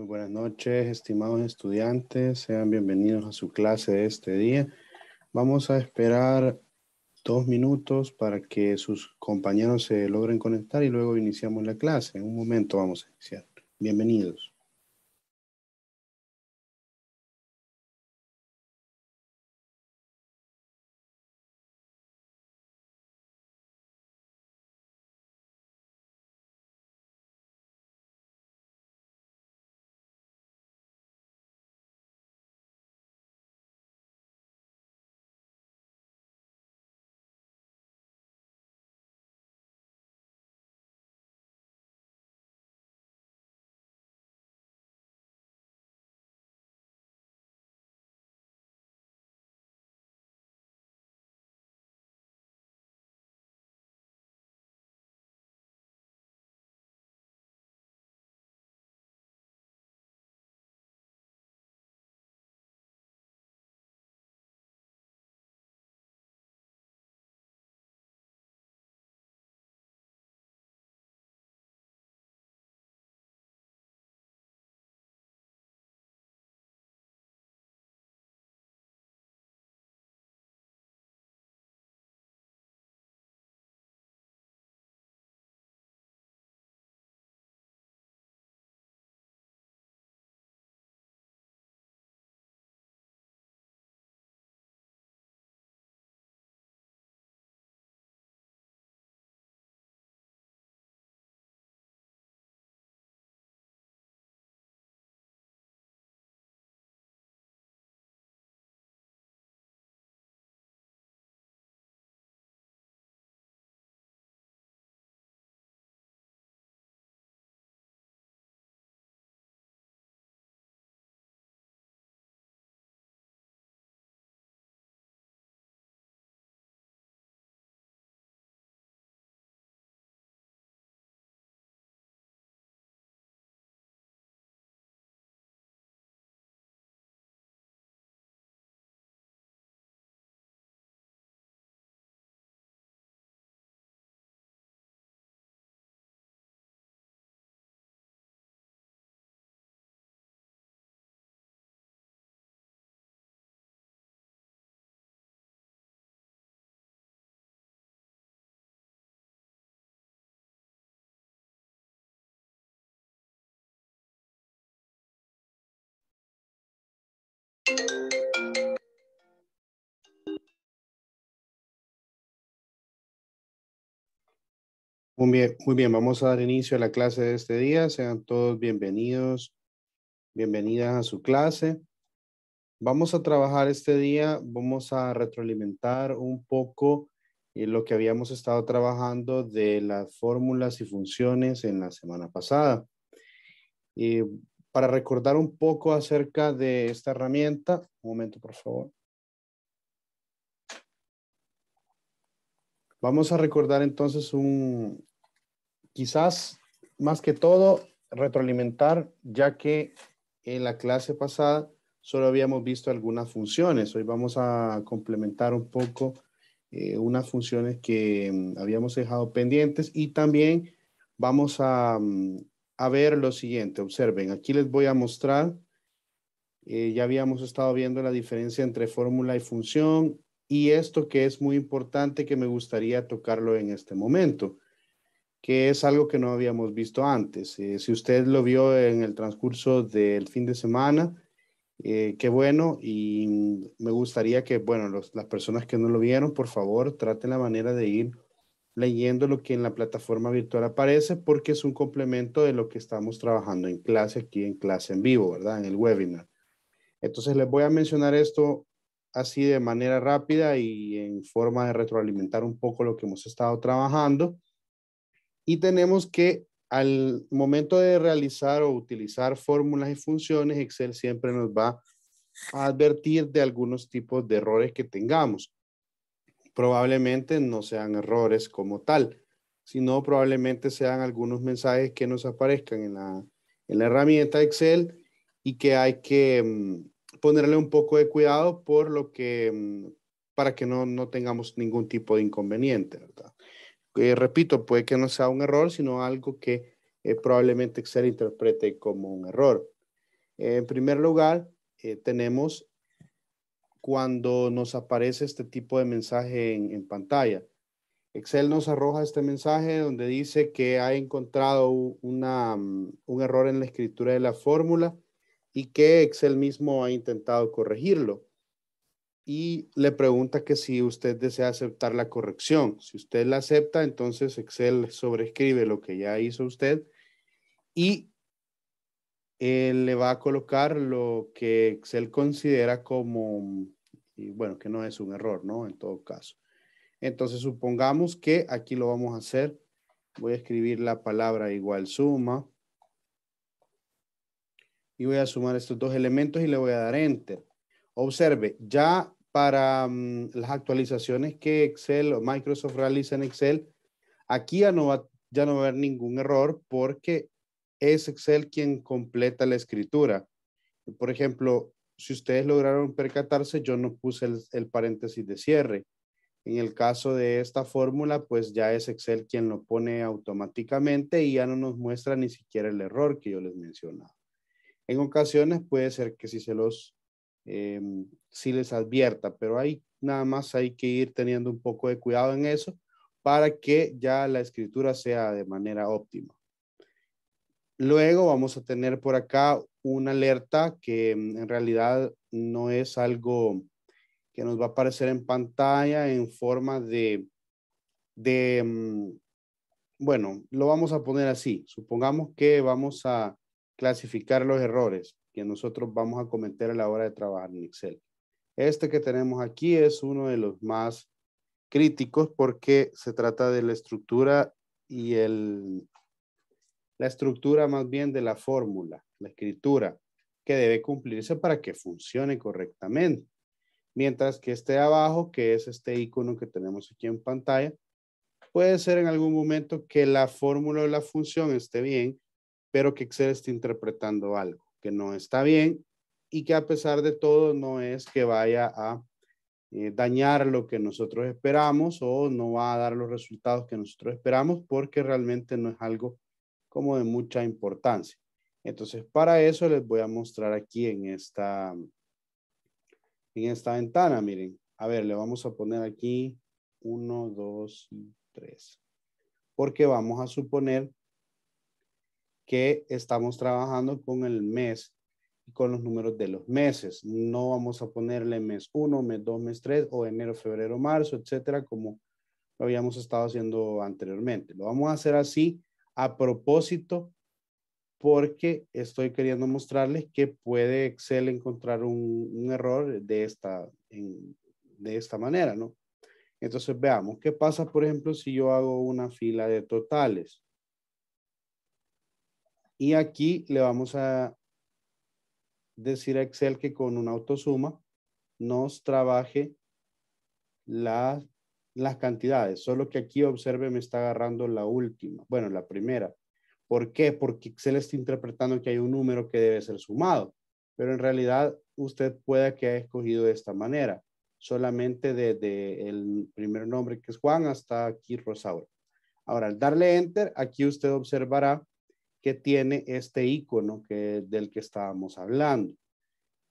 Muy buenas noches, estimados estudiantes. Sean bienvenidos a su clase de este día. Vamos a esperar 2 minutos para que sus compañeros se logren conectar y luego iniciamos la clase. En un momento vamos a iniciar. Bienvenidos. Muy bien, vamos a dar inicio a la clase de este día. Sean todos bienvenidos, bienvenidas a su clase. Vamos a trabajar este día, vamos a retroalimentar un poco lo que habíamos estado trabajando de las fórmulas y funciones en la semana pasada. Para recordar un poco acerca de esta herramienta, un momento por favor. Vamos a recordar entonces quizás más que todo retroalimentar, ya que en la clase pasada solo habíamos visto algunas funciones. Hoy vamos a complementar un poco unas funciones que habíamos dejado pendientes y también vamos a ver lo siguiente. Observen, aquí les voy a mostrar, ya habíamos estado viendo la diferencia entre fórmula y función, y esto que es muy importante que me gustaría tocarlo en este momento, que es algo que no habíamos visto antes. Si usted lo vio en el transcurso del fin de semana, qué bueno, y me gustaría que, bueno, las personas que no lo vieron, por favor, traten la manera de ir leyendo lo que en la plataforma virtual aparece, porque es un complemento de lo que estamos trabajando en clase, aquí en clase en vivo, ¿verdad? En el webinar. Entonces les voy a mencionar esto así de manera rápida y en forma de retroalimentar un poco lo que hemos estado trabajando. Y tenemos que al momento de realizar o utilizar fórmulas y funciones, Excel siempre nos va a advertir de algunos tipos de errores que tengamos. Probablemente no sean errores como tal, sino probablemente sean algunos mensajes que nos aparezcan en la herramienta Excel y que hay que ponerle un poco de cuidado para que no tengamos ningún tipo de inconveniente, ¿verdad? Repito, puede que no sea un error, sino algo que probablemente Excel interprete como un error. En primer lugar, tenemos cuando nos aparece este tipo de mensaje en pantalla. Excel nos arroja este mensaje donde dice que ha encontrado un error en la escritura de la fórmula y que Excel mismo ha intentado corregirlo. Y le pregunta que si usted desea aceptar la corrección. Si usted la acepta, entonces Excel sobrescribe lo que ya hizo usted y le va a colocar lo que Excel considera como, y bueno, que no es un error, ¿no? En todo caso. Entonces supongamos que aquí lo vamos a hacer. Voy a escribir la palabra igual suma. Y voy a sumar estos dos elementos y le voy a dar enter. Observe, ya para las actualizaciones que Excel o Microsoft realiza en Excel, aquí ya no va a haber ningún error porque es Excel quien completa la escritura. Por ejemplo, si ustedes lograron percatarse, yo no puse el paréntesis de cierre. En el caso de esta fórmula, pues ya es Excel quien lo pone automáticamente y ya no nos muestra ni siquiera el error que yo les mencionaba. En ocasiones puede ser que sí les advierta, pero ahí nada más hay que ir teniendo un poco de cuidado en eso para que ya la escritura sea de manera óptima. Luego vamos a tener por acá una alerta que en realidad no es algo que nos va a aparecer en pantalla en forma de bueno, lo vamos a poner así. Supongamos que vamos a clasificar los errores que nosotros vamos a cometer a la hora de trabajar en Excel. Este que tenemos aquí es uno de los más críticos porque se trata de la estructura y la estructura más bien de la fórmula, la escritura, que debe cumplirse para que funcione correctamente. Mientras que este de abajo, que es este icono que tenemos aquí en pantalla, puede ser en algún momento que la fórmula o la función esté bien, pero que Excel esté interpretando algo que no está bien y que a pesar de todo no es que vaya a dañar lo que nosotros esperamos o no va a dar los resultados que nosotros esperamos porque realmente no es algo como de mucha importancia. Entonces, para eso les voy a mostrar aquí en esta ventana, miren. A ver, le vamos a poner aquí 1, 2 y 3. Porque vamos a suponer que estamos trabajando con el mes y con los números de los meses. No vamos a ponerle mes 1, mes 2, mes 3 o enero, febrero, marzo, etcétera, como lo habíamos estado haciendo anteriormente. Lo vamos a hacer así a propósito porque estoy queriendo mostrarles que puede Excel encontrar un error de esta manera, ¿no? Entonces veamos qué pasa, por ejemplo, si yo hago una fila de totales. Y aquí le vamos a decir a Excel que con una autosuma nos trabaje las cantidades. Solo que aquí, observe, me está agarrando la última. Bueno, la primera. ¿Por qué? Porque Excel está interpretando que hay un número que debe ser sumado. Pero en realidad usted puede que haya escogido de esta manera. Solamente desde el primer nombre que es Juan hasta aquí Rosaura. Ahora, al darle Enter, aquí usted observará que tiene este icono del que estábamos hablando.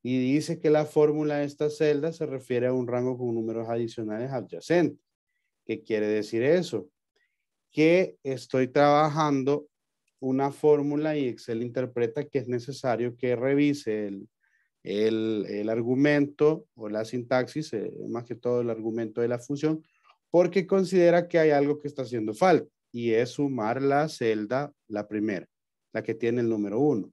Y dice que la fórmula de esta celda se refiere a un rango con números adicionales adyacentes. ¿Qué quiere decir eso? Que estoy trabajando una fórmula y Excel interpreta que es necesario que revise el argumento o la sintaxis, más que todo el argumento de la función, porque considera que hay algo que está haciendo falta y es sumar la celda, la primera, la que tiene el número 1.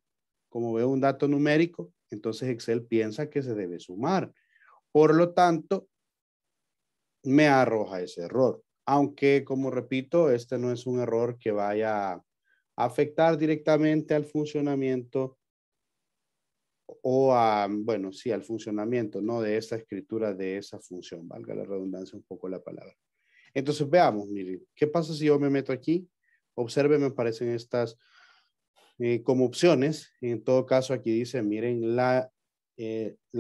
Como veo un dato numérico, entonces Excel piensa que se debe sumar. Por lo tanto, me arroja ese error. Aunque, como repito, este no es un error que vaya a afectar directamente al funcionamiento o bueno, sí, al funcionamiento, ¿no? De esta escritura, de esa función, valga la redundancia un poco la palabra. Entonces, veamos, miren, ¿qué pasa si yo me meto aquí? Observe, me aparecen estas como opciones. En todo caso, aquí dice, miren, la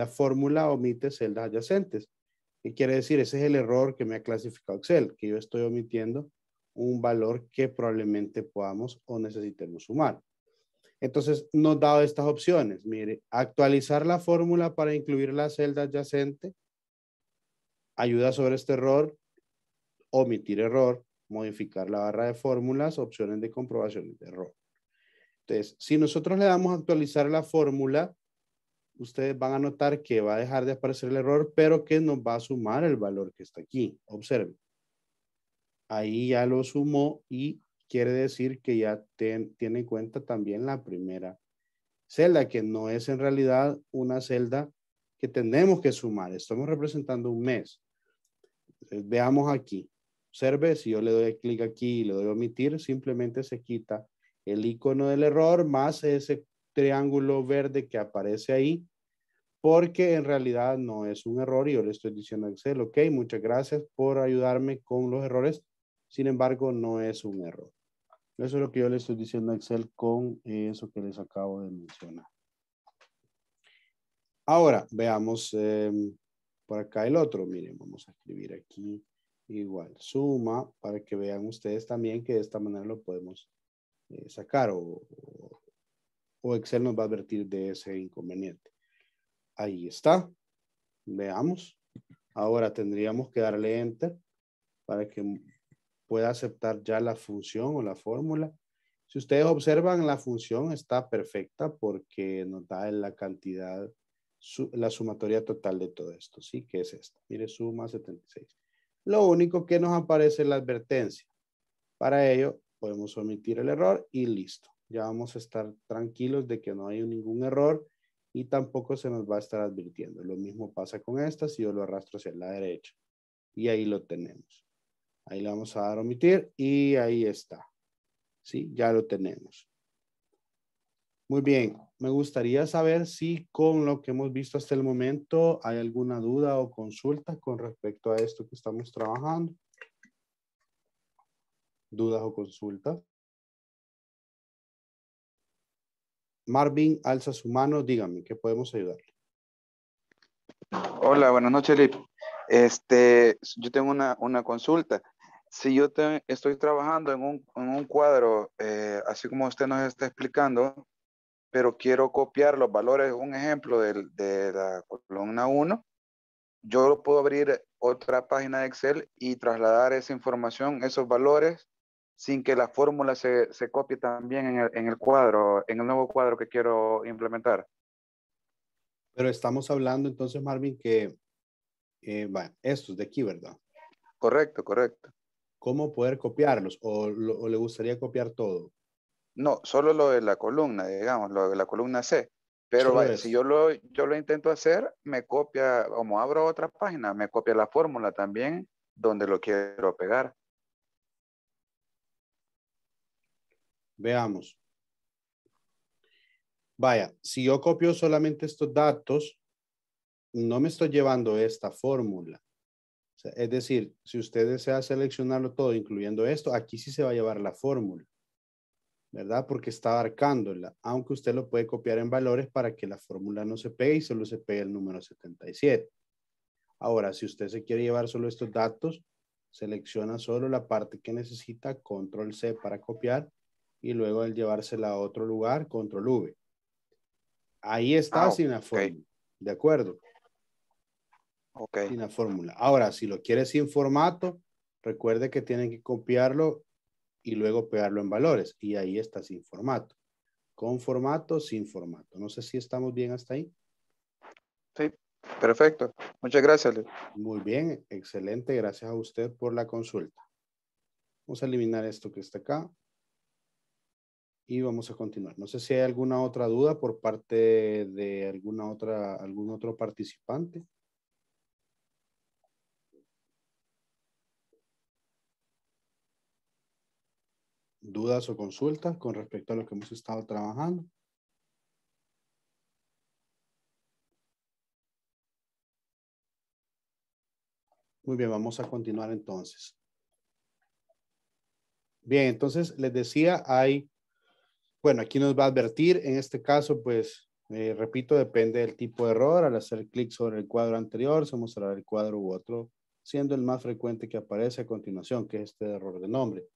fórmula omite celdas adyacentes. ¿Qué quiere decir? Ese es el error que me ha clasificado Excel, que yo estoy omitiendo un valor que probablemente podamos o necesitemos sumar. Entonces nos da estas opciones. Mire, actualizar la fórmula para incluir la celda adyacente, ayuda sobre este error, omitir error, modificar la barra de fórmulas, opciones de comprobación de error. Entonces, si nosotros le damos a actualizar la fórmula, ustedes van a notar que va a dejar de aparecer el error, pero que nos va a sumar el valor que está aquí. Observen. Ahí ya lo sumó y quiere decir que ya tiene en cuenta también la primera celda, que no es en realidad una celda que tenemos que sumar. Estamos representando un mes. Entonces, veamos aquí. Observe, si yo le doy clic aquí y le doy omitir, simplemente se quita el icono del error más ese triángulo verde que aparece ahí, porque en realidad no es un error y yo le estoy diciendo a Excel, ok, muchas gracias por ayudarme con los errores, sin embargo no es un error. Eso es lo que yo le estoy diciendo a Excel con eso que les acabo de mencionar. Ahora veamos por acá el otro, miren, vamos a escribir aquí igual suma para que vean ustedes también que de esta manera lo podemos sacar o Excel nos va a advertir de ese inconveniente. Ahí está. Veamos. Ahora tendríamos que darle Enter para que pueda aceptar ya la función o la fórmula. Si ustedes observan, la función está perfecta porque nos da la cantidad, la sumatoria total de todo esto, ¿sí? Que es esta. Mire, suma 76. Lo único que nos aparece es la advertencia. Para ello, podemos omitir el error y listo. Ya vamos a estar tranquilos de que no hay ningún error y tampoco se nos va a estar advirtiendo. Lo mismo pasa con esta, si yo lo arrastro hacia la derecha. Y ahí lo tenemos. Ahí le vamos a dar omitir y ahí está. ¿Sí? Ya lo tenemos. Muy bien. Me gustaría saber si con lo que hemos visto hasta el momento hay alguna duda o consulta con respecto a esto que estamos trabajando. ¿Dudas o consultas? Marvin alza su mano, dígame, ¿qué podemos ayudarle? Hola, buenas noches, Lip. Yo tengo una consulta. Si yo estoy trabajando en un cuadro, así como usted nos está explicando, pero quiero copiar los valores, un ejemplo de la columna 1, yo puedo abrir otra página de Excel y trasladar esa información, esos valores, sin que la fórmula se copie también en el cuadro, en el nuevo cuadro que quiero implementar. Pero estamos hablando entonces, Marvin, que estos de aquí, ¿verdad? Correcto, correcto. ¿Cómo poder copiarlos? ¿O le gustaría copiar todo? No, solo lo de la columna, digamos, lo de la columna C. Pero vaya, si yo lo intento hacer, me copia, como abro otra página, me copia la fórmula también, donde lo quiero pegar. Veamos. Vaya, si yo copio solamente estos datos, no me estoy llevando esta fórmula. O sea, es decir, si usted desea seleccionarlo todo, incluyendo esto, aquí sí se va a llevar la fórmula, ¿verdad? Porque está abarcándola, aunque usted lo puede copiar en valores para que la fórmula no se pegue y solo se pegue el número 77. Ahora, si usted se quiere llevar solo estos datos, selecciona solo la parte que necesita, control C para copiar, y luego al llevársela a otro lugar, control V. Ahí está sin la fórmula. ¿De acuerdo? Ok. Sin la fórmula. Ahora, si lo quiere sin formato, recuerde que tienen que copiarlo y luego pegarlo en valores. Y ahí está sin formato. Con formato, sin formato. No sé si estamos bien hasta ahí. Sí, perfecto. Muchas gracias, Luis. Muy bien, excelente. Gracias a usted por la consulta. Vamos a eliminar esto que está acá. Y vamos a continuar. No sé si hay alguna otra duda por parte de algún otro participante. ¿Dudas o consultas con respecto a lo que hemos estado trabajando? Muy bien, vamos a continuar entonces. Bien, entonces les decía, bueno, aquí nos va a advertir, en este caso, pues, repito, depende del tipo de error. Al hacer clic sobre el cuadro anterior, se mostrará el cuadro u otro, siendo el más frecuente que aparece a continuación, que es este error de nombre.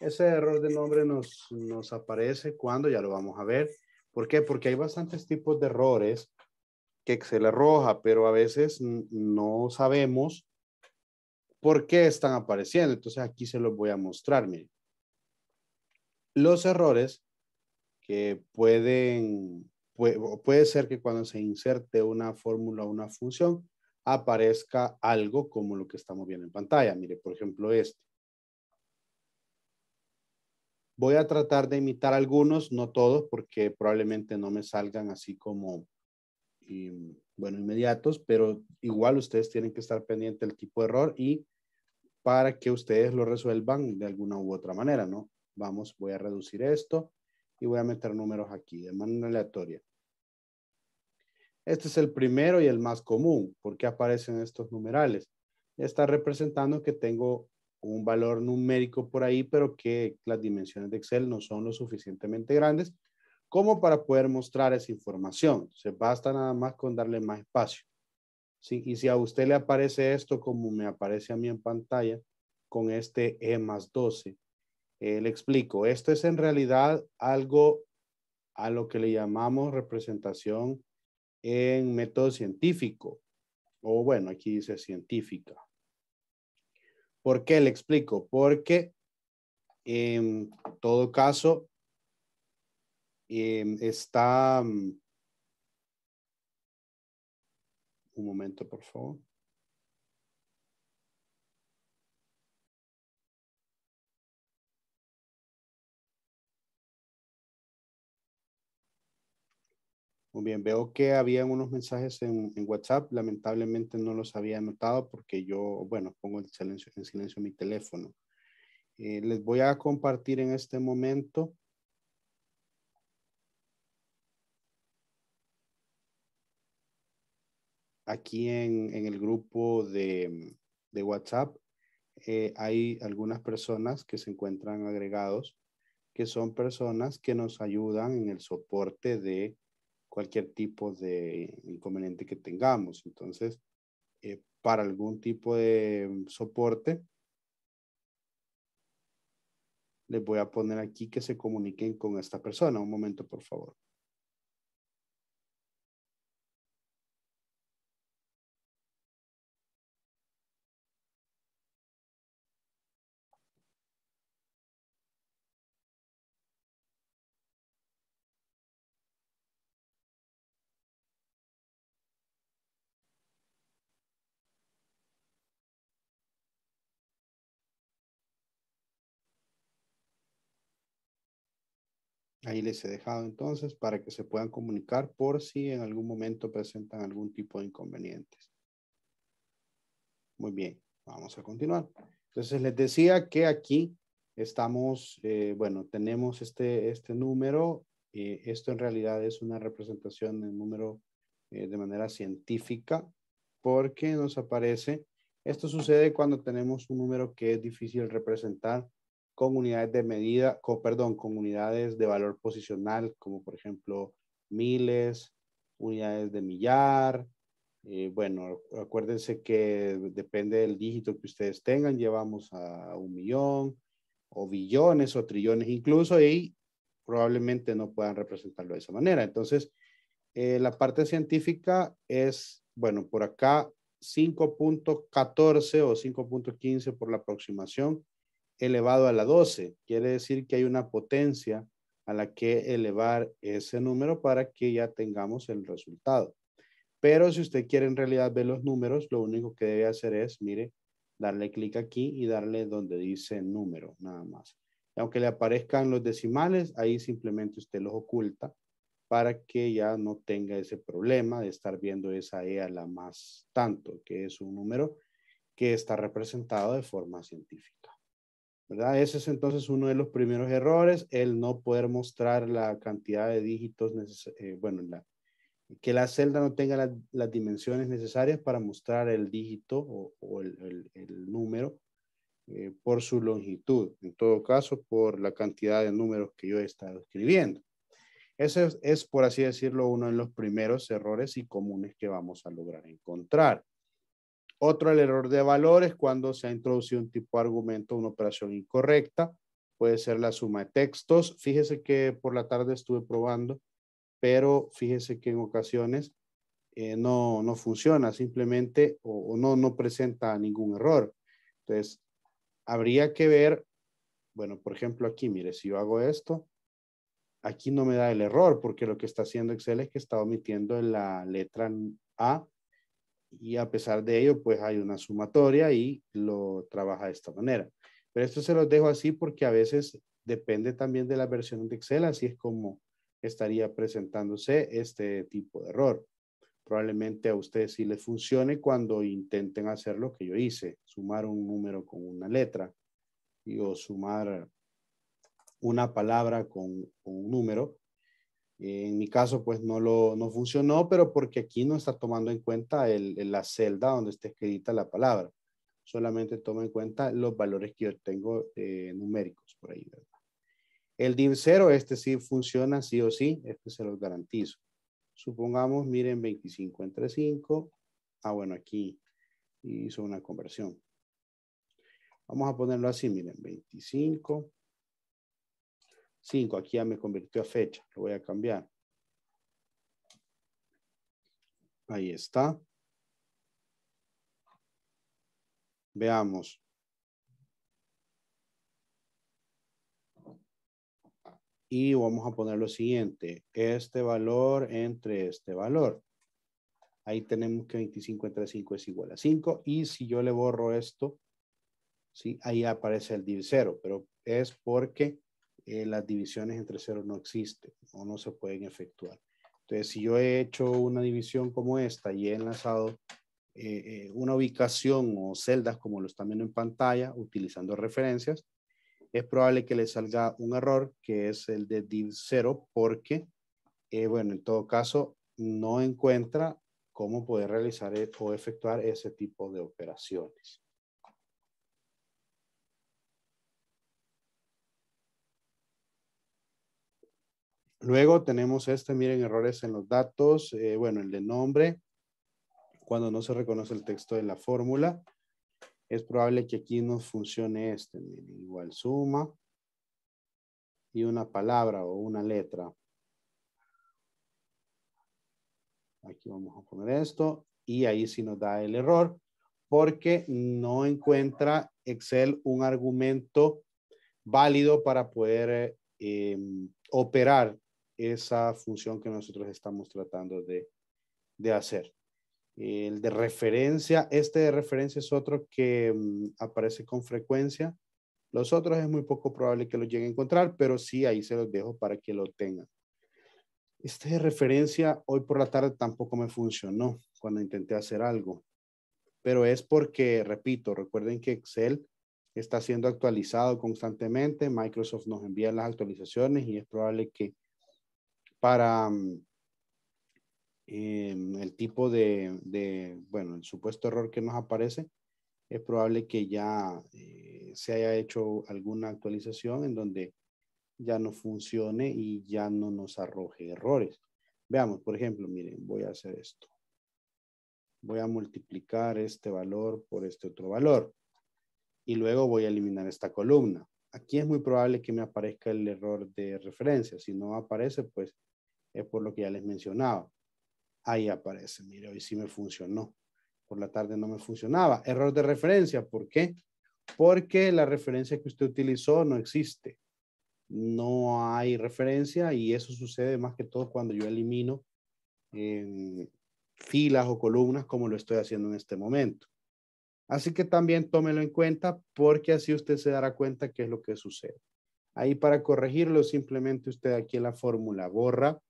Ese error de nombre nos aparece cuando ya lo vamos a ver. ¿Por qué? Porque hay bastantes tipos de errores que Excel arroja, pero a veces no sabemos por qué están apareciendo. Entonces aquí se los voy a mostrar. Miren. Los errores que puede ser que cuando se inserte una fórmula o una función aparezca algo como lo que estamos viendo en pantalla. Mire, por ejemplo, este. Voy a tratar de imitar algunos, no todos, porque probablemente no me salgan así como, bueno, inmediatos, pero igual ustedes tienen que estar pendientes del tipo de error y para que ustedes lo resuelvan de alguna u otra manera, ¿no? Vamos, voy a reducir esto y voy a meter números aquí de manera aleatoria. Este es el primero y el más común, porque aparecen estos numerales. Está representando que tengo un valor numérico por ahí, pero que las dimensiones de Excel no son lo suficientemente grandes como para poder mostrar esa información. Se basta nada más con darle más espacio. ¿Sí? Y si a usted le aparece esto como me aparece a mí en pantalla, con este E+12, le explico. Esto es en realidad algo a lo que le llamamos representación en método científico. O bueno, aquí dice científica. ¿Por qué? Le explico. Porque en todo caso está... Un momento, por favor. Muy bien, veo que habían unos mensajes en WhatsApp. Lamentablemente no los había anotado porque yo, bueno, pongo en silencio mi teléfono. Les voy a compartir en este momento. Aquí en el grupo de WhatsApp hay algunas personas que se encuentran agregados, que son personas que nos ayudan en el soporte de cualquier tipo de inconveniente que tengamos. Entonces, para algún tipo de soporte, les voy a poner aquí que se comuniquen con esta persona. Un momento, por favor. Ahí les he dejado entonces para que se puedan comunicar por si en algún momento presentan algún tipo de inconvenientes. Muy bien, vamos a continuar. Entonces les decía que aquí estamos, bueno, tenemos este número. Esto en realidad es una representación del número de manera científica porque nos aparece. Esto sucede cuando tenemos un número que es difícil representar con unidades de medida, con unidades de valor posicional, como por ejemplo miles, unidades de millar. Bueno, acuérdense que depende del dígito que ustedes tengan, llevamos a 1 millón, o billones, o trillones incluso, y probablemente no puedan representarlo de esa manera. Entonces, la parte científica es, bueno, por acá 5.14 o 5.15 por la aproximación, elevado a la 12. Quiere decir que hay una potencia a la que elevar ese número para que ya tengamos el resultado. Pero si usted quiere en realidad ver los números, lo único que debe hacer es, mire, darle clic aquí y darle donde dice número, nada más. Y aunque le aparezcan los decimales, ahí simplemente usted los oculta para que ya no tenga ese problema de estar viendo esa E a la más tanto, que es un número que está representado de forma científica, ¿verdad? Ese es entonces uno de los primeros errores, el no poder mostrar la cantidad de dígitos, bueno, que la celda no tenga las dimensiones necesarias para mostrar el dígito o el número por su longitud, en todo caso por la cantidad de números que yo he estado escribiendo. Ese es, por así decirlo, uno de los primeros errores y comunes que vamos a lograr encontrar. Otro, el error de valores, cuando se ha introducido un tipo de argumento, una operación incorrecta, puede ser la suma de textos. Fíjese que por la tarde estuve probando, pero fíjese que en ocasiones no funciona, simplemente no presenta ningún error. Entonces, habría que ver, bueno, por ejemplo aquí, mire, si yo hago esto, aquí no me da el error porque lo que está haciendo Excel es que está omitiendo la letra A y a pesar de ello, pues hay una sumatoria y lo trabaja de esta manera. Pero esto se los dejo así porque a veces depende también de la versión de Excel, así es como estaría presentándose este tipo de error. Probablemente a ustedes sí les funcione cuando intenten hacer lo que yo hice, sumar un número con una letra o sumar una palabra con un número. En mi caso pues no funcionó, pero porque aquí no está tomando en cuenta la celda donde está escrita la palabra. Solamente toma en cuenta los valores que yo tengo numéricos por ahí, ¿verdad? El div 0, este sí funciona sí o sí, este se los garantizo. Supongamos, miren, 25 entre 5. Ah, bueno, aquí hizo una conversión. Vamos a ponerlo así, miren, 25. 5, aquí ya me convirtió a fecha, lo voy a cambiar. Ahí está. Veamos. Y vamos a poner lo siguiente, este valor entre este valor. Ahí tenemos que 25 entre 5 es igual a 5. Y si yo le borro esto, ¿sí? Ahí aparece el div 0, pero es porque las divisiones entre 0 no existen o no se pueden efectuar. Entonces, si yo he hecho una división como esta y he enlazado una ubicación o celdas como lo están viendo en pantalla, utilizando referencias, es probable que le salga un error que es el de div 0 porque, bueno, en todo caso no encuentra cómo poder realizar o efectuar ese tipo de operaciones. Luego tenemos este, miren, errores en los datos, bueno, el de nombre, cuando no se reconoce el texto de la fórmula. Es probable que aquí nos funcione este, miren, igual suma y una palabra o una letra. Aquí vamos a poner esto y ahí sí nos da el error porque no encuentra Excel un argumento válido para poder operar esa función que nosotros estamos tratando de hacer. El de referencia, este de referencia es otro que aparece con frecuencia. Los otros es muy poco probable que los llegue a encontrar, pero sí, ahí se los dejo para que lo tengan. Este de referencia hoy por la tarde tampoco me funcionó cuando intenté hacer algo. Pero es porque, repito, recuerden que Excel está siendo actualizado constantemente. Microsoft nos envía las actualizaciones y es probable que para el tipo bueno, el supuesto error que nos aparece, es probable que ya se haya hecho alguna actualización en donde ya no funcione y ya no nos arroje errores. Veamos, por ejemplo, miren, voy a hacer esto. Voy a multiplicar este valor por este otro valor y luego voy a eliminar esta columna. Aquí es muy probable que me aparezca el error de referencia. Si no aparece, pues es por lo que ya les mencionaba. Ahí aparece, mire, hoy sí me funcionó. Por la tarde no me funcionaba. Error de referencia, ¿por qué? Porque la referencia que usted utilizó no existe. No hay referencia y eso sucede más que todo cuando yo elimino filas o columnas como lo estoy haciendo en este momento. Así que también tómelo en cuenta porque así usted se dará cuenta qué es lo que sucede. Ahí para corregirlo simplemente usted aquí en la fórmula borra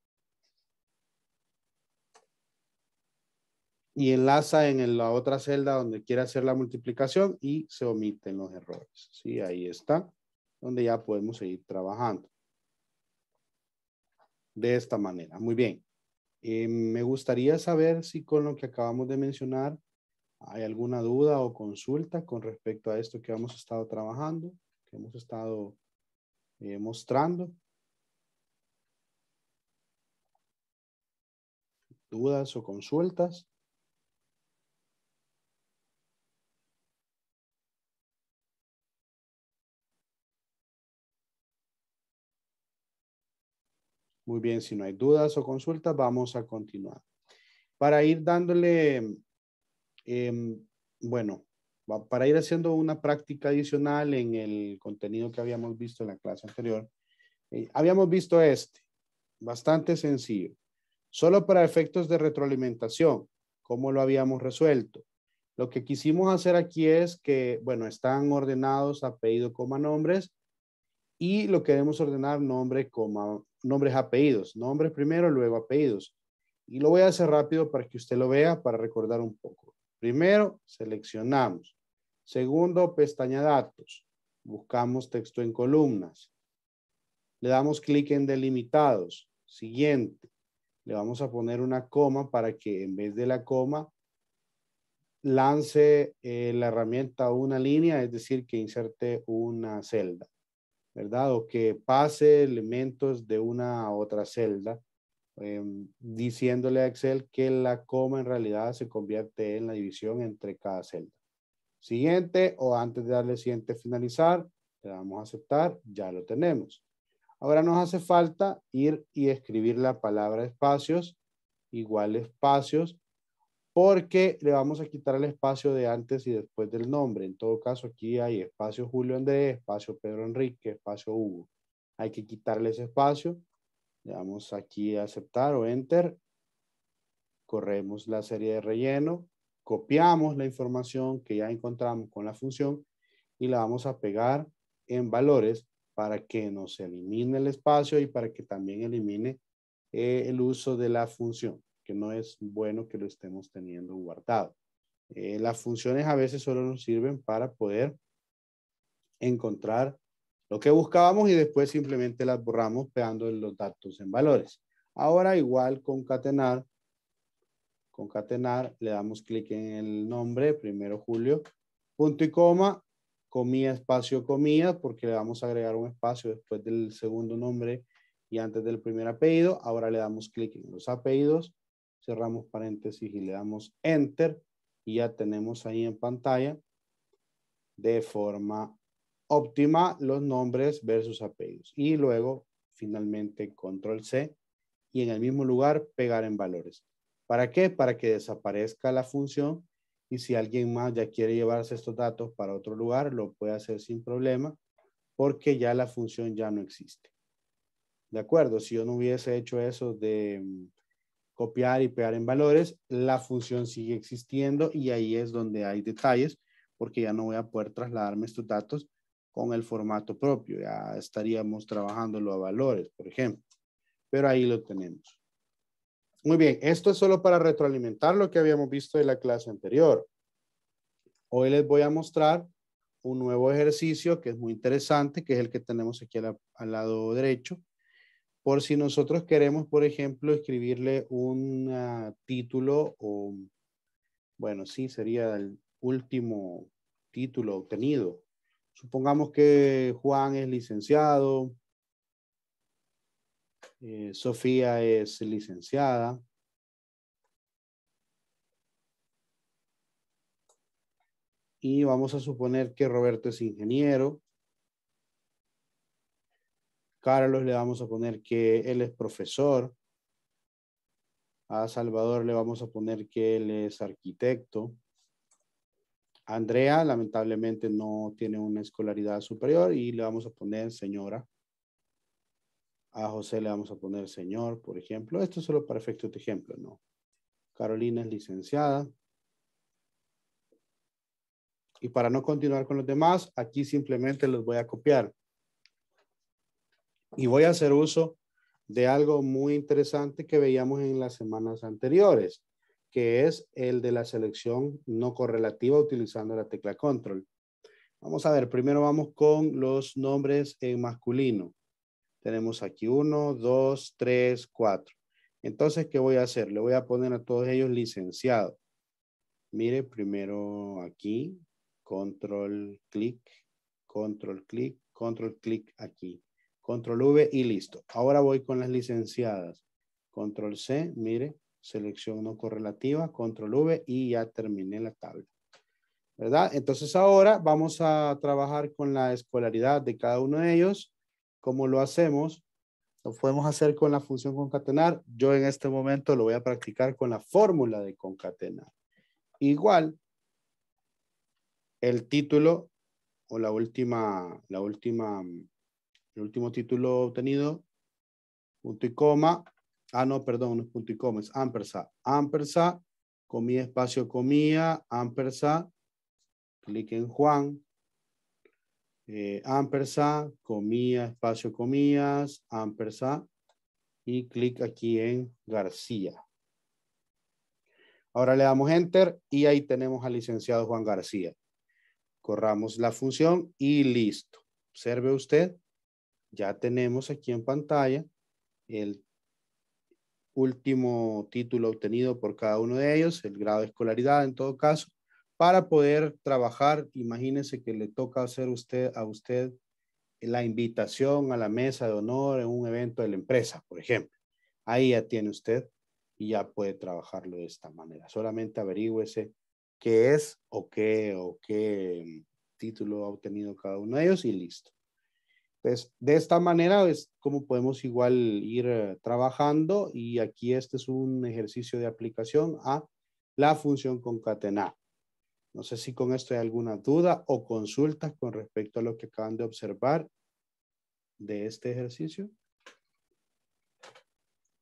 y enlaza en la otra celda donde quiere hacer la multiplicación y se omiten los errores. Sí, ahí está, donde ya podemos seguir trabajando. De esta manera, muy bien. Me gustaría saber si con lo que acabamos de mencionar hay alguna duda o consulta con respecto a esto que hemos estado trabajando, que hemos estado mostrando. ¿Dudas o consultas? Muy bien, si no hay dudas o consultas, vamos a continuar. Para ir dándole, para ir haciendo una práctica adicional en el contenido que habíamos visto en la clase anterior, habíamos visto bastante sencillo. Solo para efectos de retroalimentación, ¿cómo lo habíamos resuelto? Lo que quisimos hacer aquí es que, están ordenados apellido, coma, nombres, y lo queremos ordenar nombres, apellidos. Nombres primero, luego apellidos. Y lo voy a hacer rápido para que usted lo vea, para recordar un poco. Primero, seleccionamos. Segundo, pestaña datos. Buscamos texto en columnas. Le damos clic en delimitados. Siguiente. Le vamos a poner una coma para que en vez de la coma lance la herramienta una línea, es decir, que inserte una celda, ¿verdad? O que pase elementos de una a otra celda, diciéndole a Excel que la coma en realidad se convierte en la división entre cada celda. Siguiente, o antes de darle siguiente finalizar, le damos a aceptar, ya lo tenemos. Ahora nos hace falta ir y escribir la palabra espacios, igual espacios, porque le vamos a quitar el espacio de antes y después del nombre. En todo caso, aquí hay espacio Julio Andrés, espacio Pedro Enrique, espacio Hugo. Hay que quitarle ese espacio. Le damos aquí a aceptar o enter. Corremos la serie de relleno. Copiamos la información que ya encontramos con la función y la vamos a pegar en valores para que nos elimine el espacio y para que también elimine el uso de la función, que no es bueno que lo estemos teniendo guardado. Las funciones a veces solo nos sirven para poder encontrar lo que buscábamos y después simplemente las borramos pegando los datos en valores. Ahora igual concatenar. Concatenar, le damos clic en el nombre, primero Julio, punto y coma, comilla, espacio, comillas, porque le vamos a agregar un espacio después del segundo nombre y antes del primer apellido. Ahora le damos clic en los apellidos, cerramos paréntesis y le damos enter y ya tenemos ahí en pantalla de forma óptima los nombres versus apellidos. Y luego finalmente control C y en el mismo lugar pegar en valores. ¿Para qué? Para que desaparezca la función. Y si alguien más ya quiere llevarse estos datos para otro lugar, lo puede hacer sin problema porque ya la función ya no existe. ¿De acuerdo? Si yo no hubiese hecho eso de copiar y pegar en valores, la función sigue existiendo y ahí es donde hay detalles porque ya no voy a poder trasladarme estos datos con el formato propio. Ya estaríamos trabajándolo a valores, por ejemplo. Pero ahí lo tenemos. Muy bien, esto es solo para retroalimentar lo que habíamos visto de la clase anterior. Hoy les voy a mostrar un nuevo ejercicio que es muy interesante, que es el que tenemos aquí al lado derecho. Por si nosotros queremos, por ejemplo, escribirle un título o, sería el último título obtenido. Supongamos que Juan es licenciado. Sofía es licenciada. Y vamos a suponer que Roberto es ingeniero. Carlos le vamos a poner que él es profesor. A Salvador le vamos a poner que él es arquitecto. Andrea lamentablemente no tiene una escolaridad superior y le vamos a poner señora. A José le vamos a poner señor, por ejemplo. Esto es solo para efectos de ejemplo, ¿no? Carolina es licenciada. Y para no continuar con los demás, aquí simplemente los voy a copiar. Y voy a hacer uso de algo muy interesante que veíamos en las semanas anteriores, que es el de la selección no correlativa utilizando la tecla control. Vamos a ver, primero vamos con los nombres en masculino. Tenemos aquí 1, 2, 3, 4. Entonces, ¿qué voy a hacer? Le voy a poner a todos ellos licenciado. Mire, primero aquí, control clic aquí, control V y listo. Ahora voy con las licenciadas. Control C, mire, selección no correlativa, control V y ya terminé la tabla. ¿Verdad? Entonces ahora vamos a trabajar con la escolaridad de cada uno de ellos. ¿Cómo lo hacemos? Lo podemos hacer con la función concatenar. Yo en este momento lo voy a practicar con la fórmula de concatenar. Igual, el título o el último título obtenido, punto y coma. Ah, no, perdón, no es punto y coma, es ampersand. Ampersand, comilla, espacio, comilla, ampersand, clic en Juan. Ampersand, comilla, espacio, comillas, ampersand y clic aquí en García. Ahora le damos enter y ahí tenemos al licenciado Juan García. Corramos la función y listo. Observe usted, ya tenemos aquí en pantalla el último título obtenido por cada uno de ellos, el grado de escolaridad en todo caso. Para poder trabajar, imagínense que le toca hacer a usted la invitación a la mesa de honor en un evento de la empresa, por ejemplo. Ahí ya tiene usted y ya puede trabajarlo de esta manera. Solamente averígüese qué es o qué título ha obtenido cada uno de ellos y listo. Entonces, de esta manera es como podemos igual ir trabajando y aquí este es un ejercicio de aplicación a la función concatenar. No sé si con esto hay alguna duda o consultas con respecto a lo que acaban de observar de este ejercicio.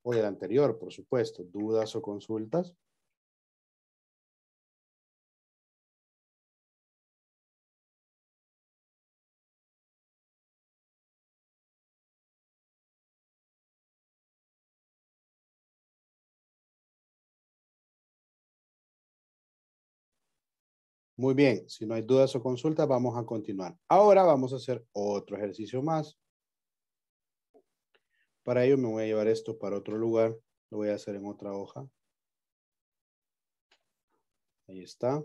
O del anterior, por supuesto. ¿Dudas o consultas? Muy bien, si no hay dudas o consultas, vamos a continuar. Ahora vamos a hacer otro ejercicio más. Para ello me voy a llevar esto para otro lugar. Lo voy a hacer en otra hoja. Ahí está.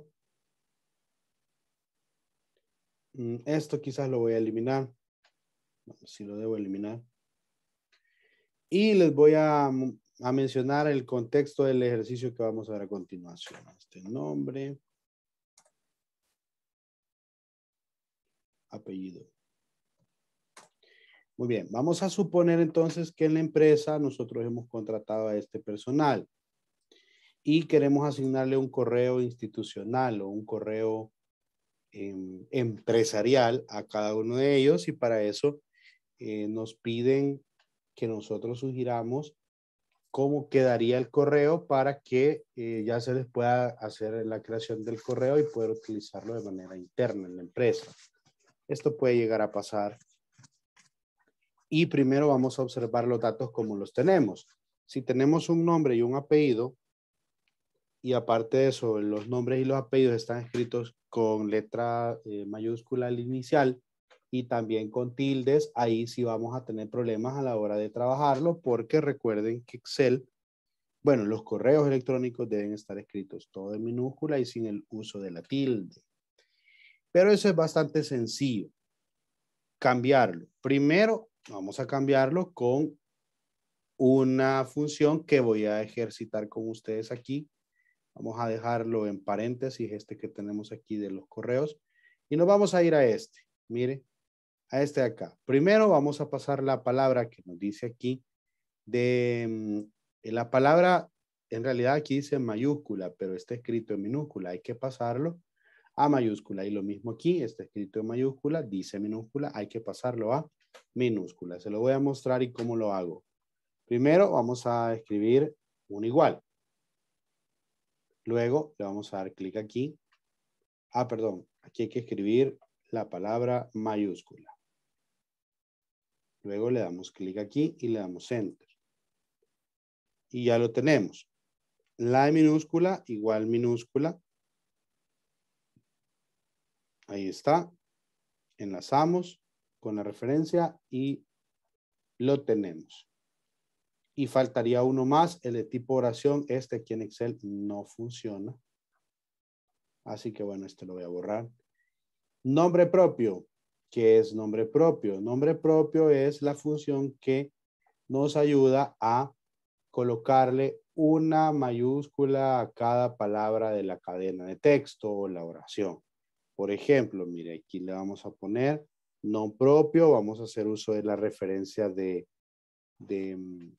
Esto quizás lo voy a eliminar. Si lo debo eliminar. Y les voy a mencionar el contexto del ejercicio que vamos a ver a continuación. Este nombre. Apellido. Muy bien, vamos a suponer entonces que en la empresa nosotros hemos contratado a este personal y queremos asignarle un correo institucional o un correo empresarial a cada uno de ellos y para eso nos piden que nosotros sugiramos cómo quedaría el correo para que ya se les pueda hacer la creación del correo y poder utilizarlo de manera interna en la empresa. Esto puede llegar a pasar. Y primero vamos a observar los datos como los tenemos. Si tenemos un nombre y un apellido, y aparte de eso, los nombres y los apellidos están escritos con letra mayúscula al inicial y también con tildes, ahí sí vamos a tener problemas a la hora de trabajarlo, porque recuerden que Excel, bueno, los correos electrónicos deben estar escritos todo en minúscula y sin el uso de la tilde. Pero eso es bastante sencillo, cambiarlo. Primero vamos a cambiarlo con una función que voy a ejercitar con ustedes aquí. Vamos a dejarlo en paréntesis, este que tenemos aquí de los correos. Y nos vamos a ir a este, mire, a este de acá. Primero vamos a pasar la palabra que nos dice aquí. La palabra, en realidad aquí dice mayúscula, pero está escrito en minúscula. Hay que pasarlo a mayúscula y lo mismo aquí, está escrito en mayúscula, dice minúscula, hay que pasarlo a minúscula. Se lo voy a mostrar y cómo lo hago. Primero vamos a escribir un igual. Luego le vamos a dar clic aquí. Ah, perdón, aquí hay que escribir la palabra mayúscula. Luego le damos clic aquí y le damos enter. Y ya lo tenemos. La minúscula igual minúscula. Ahí está, enlazamos con la referencia y lo tenemos. Y faltaría uno más, el de tipo oración, este aquí en Excel no funciona. Así que bueno, este lo voy a borrar. Nombre propio, ¿qué es nombre propio? Nombre propio es la función que nos ayuda a colocarle una mayúscula a cada palabra de la cadena de texto o la oración. Por ejemplo, mire, aquí le vamos a poner nombre propio, vamos a hacer uso de la referencia de de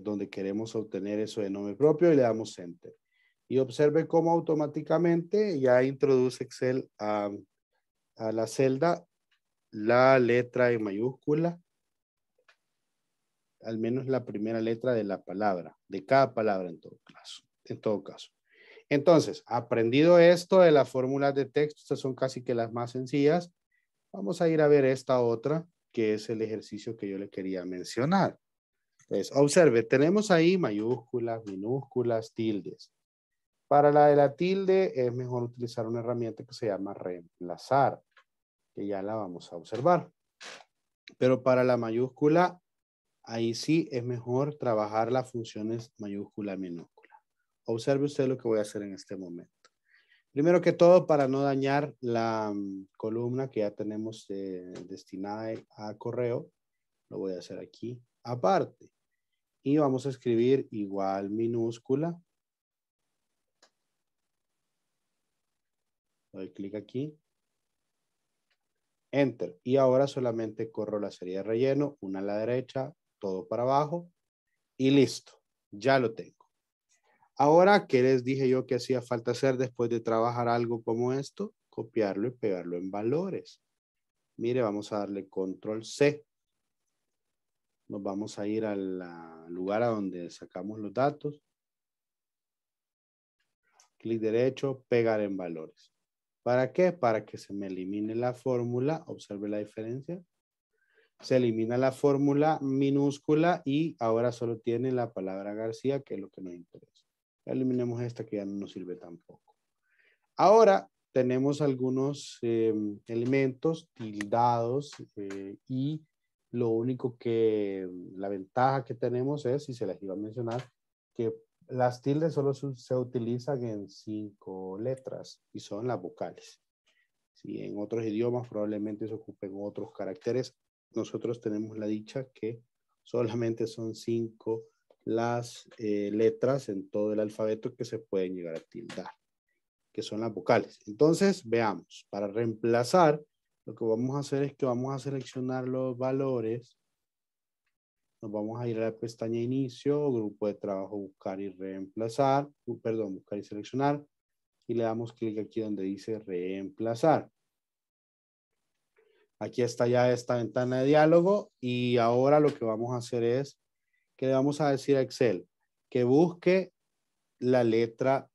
donde queremos obtener eso de nombre propio y le damos Enter. Y observe cómo automáticamente ya introduce Excel a la celda la letra en mayúscula, al menos la primera letra de la palabra, de cada palabra en todo caso. Entonces, aprendido esto de las fórmulas de texto, estas son casi que las más sencillas, vamos a ir a ver esta otra, que es el ejercicio que yo le quería mencionar. Entonces, observe, tenemos ahí mayúsculas, minúsculas, tildes. Para la de la tilde es mejor utilizar una herramienta que se llama reemplazar, que ya la vamos a observar. Pero para la mayúscula, ahí sí es mejor trabajar las funciones mayúscula-minúscula. Observe usted lo que voy a hacer en este momento. Primero que todo, para no dañar la columna que ya tenemos destinada a correo, lo voy a hacer aquí aparte. Y vamos a escribir igual minúscula. Doy clic aquí. Enter. Y ahora solamente corro la serie de relleno, una a la derecha, todo para abajo y listo, ya lo tengo. Ahora, ¿qué les dije yo que hacía falta hacer después de trabajar algo como esto? Copiarlo y pegarlo en valores. Mire, vamos a darle control C. Nos vamos a ir al lugar a donde sacamos los datos. Clic derecho, pegar en valores. ¿Para qué? Para que se me elimine la fórmula. Observe la diferencia. Se elimina la fórmula minúscula y ahora solo tiene la palabra García, que es lo que nos interesa. Eliminemos esta que ya no nos sirve tampoco. Ahora tenemos algunos elementos tildados y lo único que, la ventaja que tenemos es, y se las iba a mencionar, que las tildes solo se utilizan en 5 letras y son las vocales. Si en otros idiomas probablemente se ocupen otros caracteres, nosotros tenemos la dicha que solamente son 5 las letras en todo el alfabeto que se pueden llegar a tildar, que son las vocales. Entonces, veamos, para reemplazar, lo que vamos a hacer es que vamos a seleccionar los valores, nos vamos a ir a la pestaña Inicio, Grupo de Trabajo, Buscar y Reemplazar, perdón, Buscar y Seleccionar, y le damos clic aquí donde dice Reemplazar. Aquí está ya esta ventana de diálogo y ahora lo que vamos a hacer es que le vamos a decir a Excel que busque la letra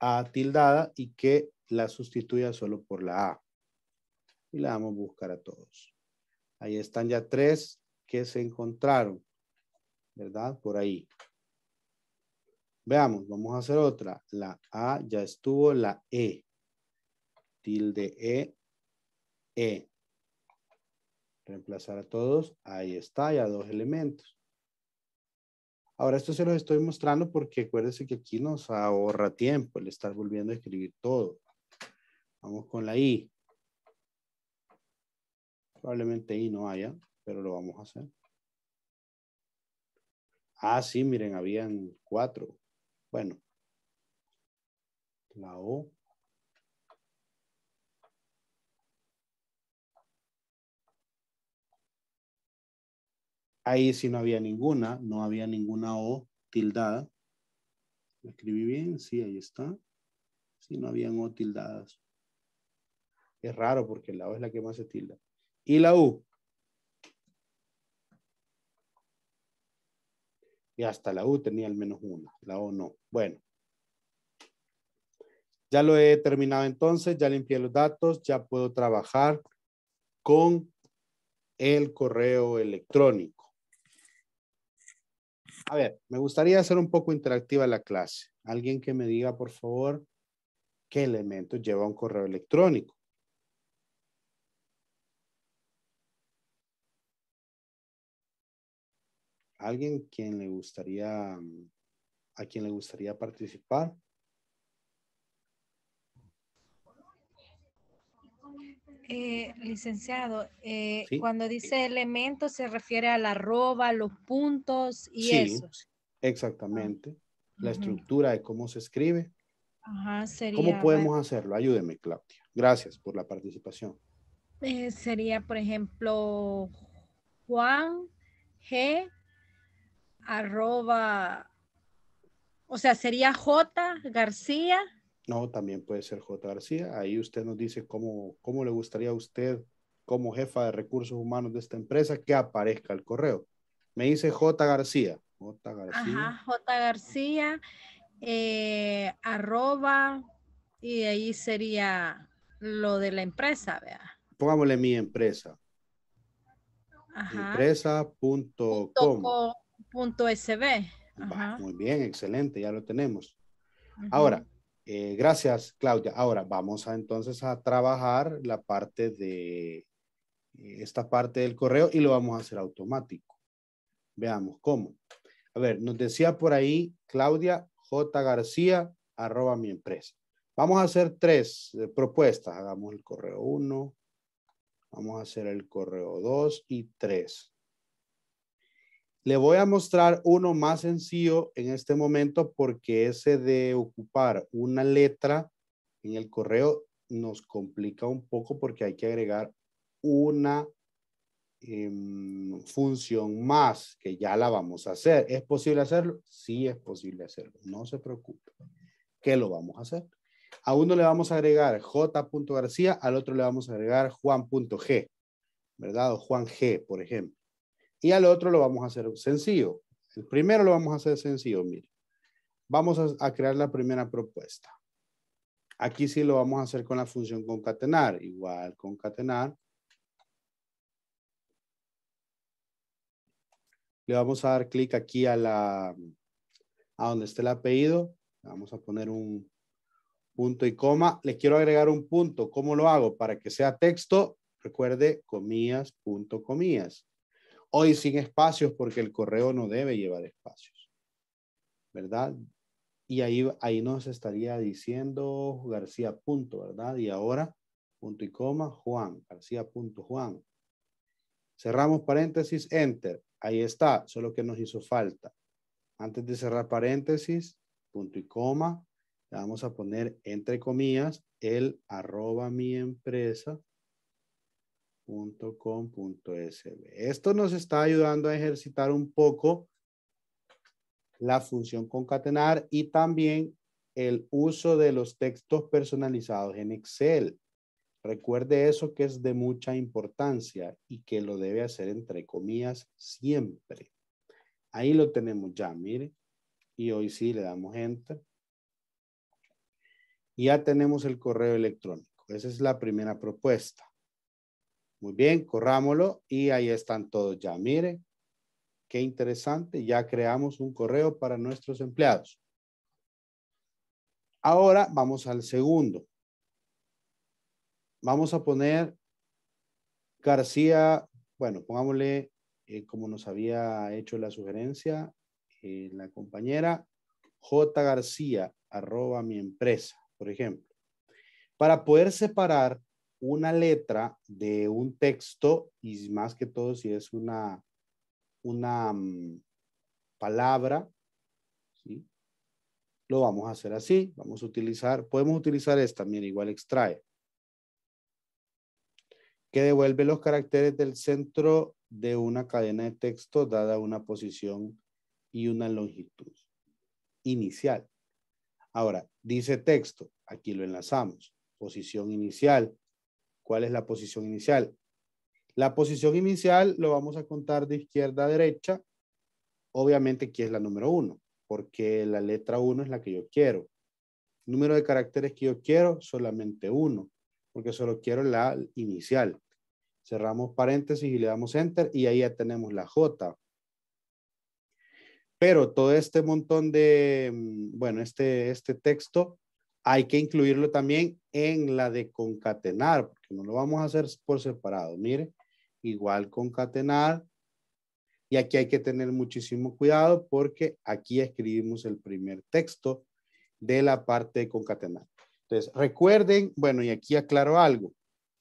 A tildada y que la sustituya solo por la A. Y le damos buscar a todos. Ahí están ya 3 que se encontraron, ¿verdad? Por ahí. Veamos, vamos a hacer otra. La A ya estuvo, la E. Tilde E, E. Reemplazar a todos, ahí está, ya 2 elementos. Ahora esto se los estoy mostrando porque acuérdense que aquí nos ahorra tiempo el estar volviendo a escribir todo. Vamos con la I. Probablemente I no haya, pero lo vamos a hacer. Ah, sí, miren, habían 4. Bueno. La O. Ahí sí no había ninguna O tildada. ¿Lo escribí bien? Sí, ahí está. Sí, no habían O tildadas. Es raro porque la O es la que más se tilda. Y la U. Y hasta la U tenía al menos una. La O no. Bueno. Ya lo he terminado entonces. Ya limpié los datos. Ya puedo trabajar con el correo electrónico. A ver, me gustaría hacer un poco interactiva la clase. Alguien que me diga, por favor, qué elementos lleva un correo electrónico. ¿Alguien a quien le gustaría participar? Licenciado, ¿sí? Cuando dice elementos se refiere al arroba, los puntos y eso. Sí, exactamente. La estructura de cómo se escribe. Ajá, sería. ¿Cómo podemos hacerlo? Ayúdeme, Claudia. Gracias por la participación. Sería, por ejemplo, Juan, g@, o sea, sería J García. No, también puede ser J García. Ahí usted nos dice cómo le gustaría a usted como jefa de recursos humanos de esta empresa que aparezca el correo. Me dice J García. J García. Ajá, J García, @, y ahí sería lo de la empresa, vea. Pongámosle mi empresa. Empresa.com.sb. Muy bien, excelente, ya lo tenemos. Ajá. Ahora, gracias, Claudia. Ahora vamos a entonces a trabajar la parte de esta parte del correo y lo vamos a hacer automático. Veamos cómo. A ver, nos decía por ahí Claudia J. García @miempresa. Vamos a hacer tres propuestas. Hagamos el correo 1. Vamos a hacer el correo 2 y 3. Le voy a mostrar uno más sencillo en este momento porque ese de ocupar una letra en el correo nos complica un poco porque hay que agregar una función más que ya la vamos a hacer. ¿Es posible hacerlo? Sí, es posible hacerlo. No se preocupe. ¿Qué lo vamos a hacer? A uno le vamos a agregar J.García, al otro le vamos a agregar Juan.G, ¿verdad? O Juan G, por ejemplo. Y al otro lo vamos a hacer sencillo. El primero lo vamos a hacer sencillo, mire. Vamos a crear la primera propuesta. Aquí sí lo vamos a hacer con la función concatenar. Igual concatenar. Le vamos a dar clic aquí a donde está el apellido. Vamos a poner un punto y coma. Le quiero agregar un punto. ¿Cómo lo hago? Para que sea texto, recuerde, comillas, punto, comillas. Hoy sin espacios porque el correo no debe llevar espacios, ¿verdad? Y ahí nos estaría diciendo García punto, ¿verdad? Y ahora, punto y coma, Juan, García punto Juan. Cerramos paréntesis, enter. Ahí está, solo que nos hizo falta. Antes de cerrar paréntesis, punto y coma, le vamos a poner entre comillas el @miempresa. .com.sb. Esto nos está ayudando a ejercitar un poco la función concatenar y también el uso de los textos personalizados en Excel. Recuerde eso, que es de mucha importancia y que lo debe hacer entre comillas siempre. Ahí lo tenemos ya, mire. Y hoy sí le damos enter. Y ya tenemos el correo electrónico. Esa es la primera propuesta. Muy bien, corrámoslo y ahí están todos ya. Miren, qué interesante, ya creamos un correo para nuestros empleados. Ahora vamos al segundo. Vamos a poner García, bueno, pongámosle como nos había hecho la sugerencia la compañera, J García @miempresa, por ejemplo. Para poder separar una letra de un texto y más que todo si es una palabra, ¿sí? Lo vamos a hacer así, vamos a utilizar, podemos utilizar esta, mira, igual extrae, que devuelve los caracteres del centro de una cadena de texto dada una posición y una longitud inicial. Ahora, dice texto, aquí lo enlazamos, posición inicial. ¿Cuál es la posición inicial? La posición inicial lo vamos a contar de izquierda a derecha. Obviamente aquí es la número 1, porque la letra 1 es la que yo quiero. Número de caracteres que yo quiero, solamente 1, porque solo quiero la inicial. Cerramos paréntesis y le damos enter y ahí ya tenemos la J. Pero todo este montón de, bueno, este texto, hay que incluirlo también en la de concatenar, porque no lo vamos a hacer por separado. Mire, igual concatenar. Y aquí hay que tener muchísimo cuidado porque aquí escribimos el primer texto de la parte de concatenar. Entonces, recuerden, bueno, y aquí aclaro algo.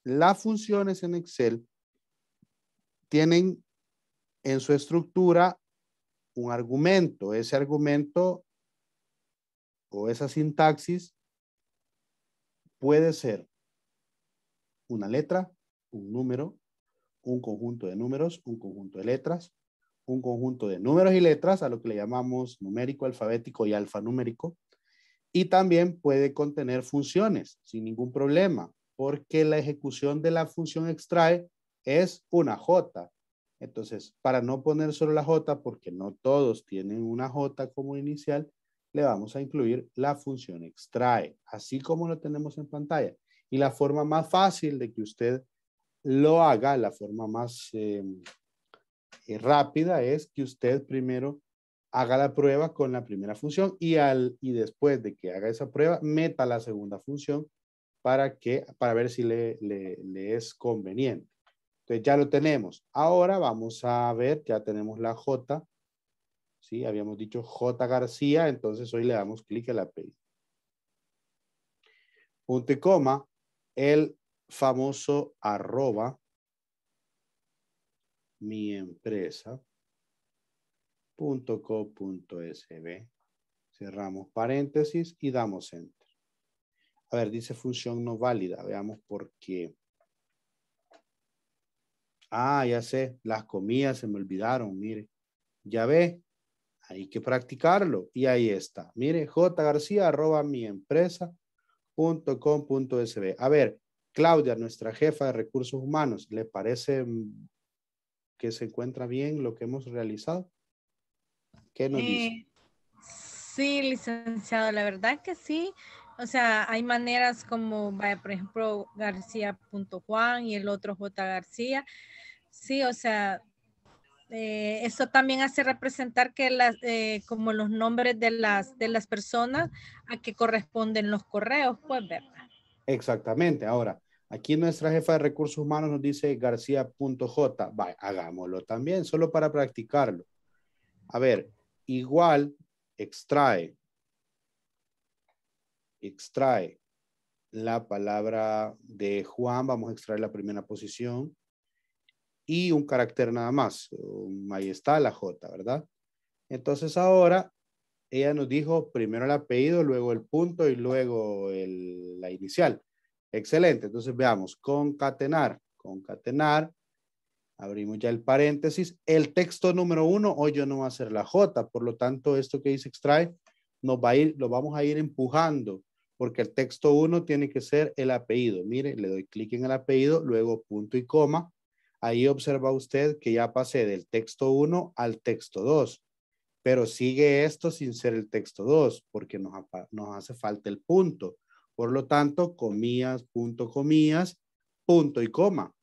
Las funciones en Excel tienen en su estructura un argumento. Ese argumento o esa sintaxis puede ser una letra, un número, un conjunto de números, un conjunto de letras, un conjunto de números y letras, a lo que le llamamos numérico, alfabético y alfanumérico, y también puede contener funciones sin ningún problema, porque la ejecución de la función extrae es una J. Entonces, para no poner solo la J, porque no todos tienen una J como inicial, le vamos a incluir la función extrae, así como lo tenemos en pantalla. Y la forma más fácil de que usted lo haga, la forma más rápida, es que usted primero haga la prueba con la primera función y después de que haga esa prueba, meta la segunda función para ver si le es conveniente. Entonces ya lo tenemos. Ahora vamos a ver, ya tenemos la J. Sí, habíamos dicho J García, entonces hoy le damos clic al apellido. Punto y coma, el famoso arroba, mi empresa, .co.sb, cerramos paréntesis y damos enter. A ver, dice función no válida, veamos por qué. Ah, ya sé, las comillas se me olvidaron, mire, ya ve. Hay que practicarlo y ahí está. Mire, jgarcia@miempresa.com.sb. A ver, Claudia, nuestra jefa de recursos humanos, ¿le parece que se encuentra bien lo que hemos realizado? ¿Qué nos dice? Sí, licenciado, la verdad que sí. O sea, hay maneras como, vaya, por ejemplo, garcia.juan y el otro jgarcia. Sí, o sea... eso también hace representar que como los nombres de las personas a que corresponden los correos, pues, ¿verdad? Exactamente. Ahora, aquí nuestra jefa de recursos humanos nos dice garcia.j. Vaya, hagámoslo también, solo para practicarlo. A ver, igual, extrae la palabra de Juan, vamos a extraer la primera posición. Y un carácter nada más. Ahí está la J, ¿verdad? Entonces ahora ella nos dijo primero el apellido, luego el punto y luego la inicial. Excelente. Entonces veamos, concatenar. Abrimos ya el paréntesis. El texto número 1 hoy no va a ser la J, por lo tanto esto que dice extrae lo vamos a ir empujando, porque el texto 1 tiene que ser el apellido. Mire, le doy clic en el apellido, luego punto y coma. Ahí observa usted que ya pasé del texto 1 al texto 2, pero sigue esto sin ser el texto 2 porque nos hace falta el punto. Por lo tanto, comillas, punto y coma.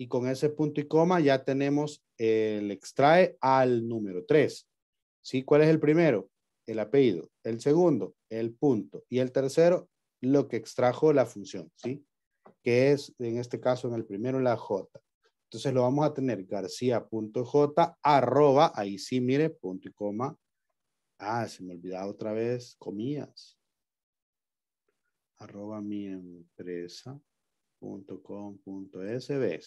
Y con ese punto y coma ya tenemos el extrae al número 3. ¿Sí? ¿Cuál es el primero? El apellido. El segundo, el punto. Y el tercero, lo que extrajo la función, ¿sí? Que es, en este caso, en el primero, la J. Entonces lo vamos a tener garcia.j arroba, ahí sí, mire, punto y coma. Ah, se me olvidaba otra vez, comillas. Arroba miempresa.com.sb.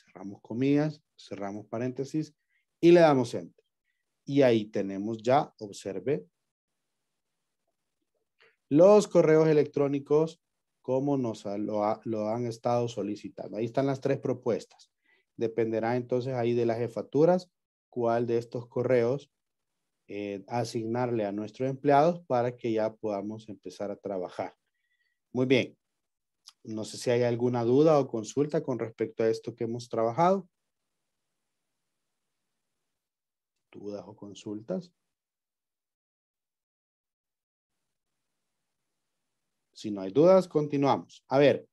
Cerramos comillas, cerramos paréntesis y le damos enter. Y ahí tenemos ya, observe, los correos electrónicos como lo han estado solicitando. Ahí están las tres propuestas. Dependerá entonces ahí de las jefaturas cuál de estos correos asignarle a nuestros empleados para que ya podamos empezar a trabajar. Muy bien. No sé si hay alguna duda o consulta con respecto a esto que hemos trabajado. ¿Dudas o consultas? Si no hay dudas, continuamos. A ver,